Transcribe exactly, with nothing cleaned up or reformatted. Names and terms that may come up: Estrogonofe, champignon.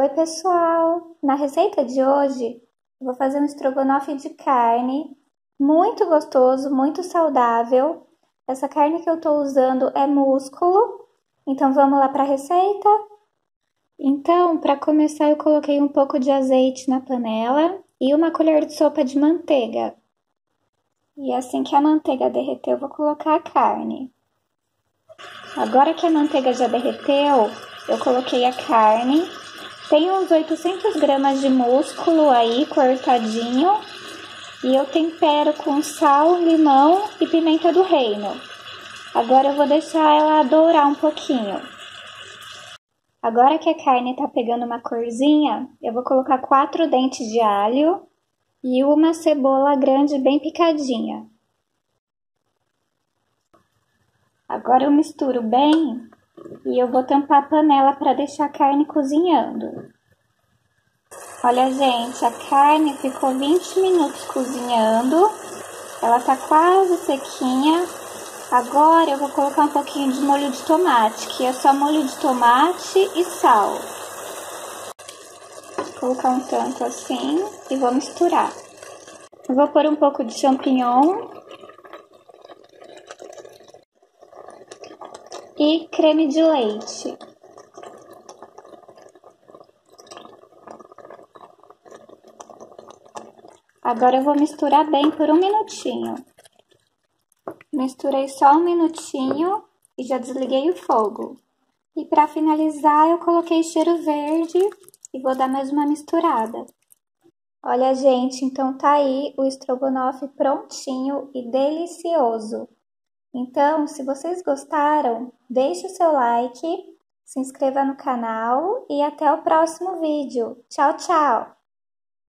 Oi pessoal! Na receita de hoje eu vou fazer um estrogonofe de carne, muito gostoso, muito saudável. Essa carne que eu tô usando é músculo, então vamos lá para a receita? Então, para começar eu coloquei um pouco de azeite na panela e uma colher de sopa de manteiga. E assim que a manteiga derreter eu vou colocar a carne. Agora que a manteiga já derreteu, eu coloquei a carne. Tem uns oitocentos gramas de músculo aí, cortadinho. E eu tempero com sal, limão e pimenta do reino. Agora eu vou deixar ela dourar um pouquinho. Agora que a carne tá pegando uma corzinha, eu vou colocar quatro dentes de alho e uma cebola grande bem picadinha. Agora eu misturo bem e eu vou tampar a panela para deixar a carne cozinhando. Olha, gente, a carne ficou vinte minutos cozinhando. Ela tá quase sequinha. Agora eu vou colocar um pouquinho de molho de tomate, que é só molho de tomate e sal. Vou colocar um tanto assim e vou misturar. Eu vou pôr um pouco de champignon. E creme de leite. Agora eu vou misturar bem por um minutinho. Misturei só um minutinho e já desliguei o fogo. E para finalizar eu coloquei cheiro verde e vou dar mais uma misturada. Olha, gente, então tá aí o estrogonofe prontinho e delicioso. Então, se vocês gostaram, deixe o seu like, se inscreva no canal e até o próximo vídeo. Tchau, tchau!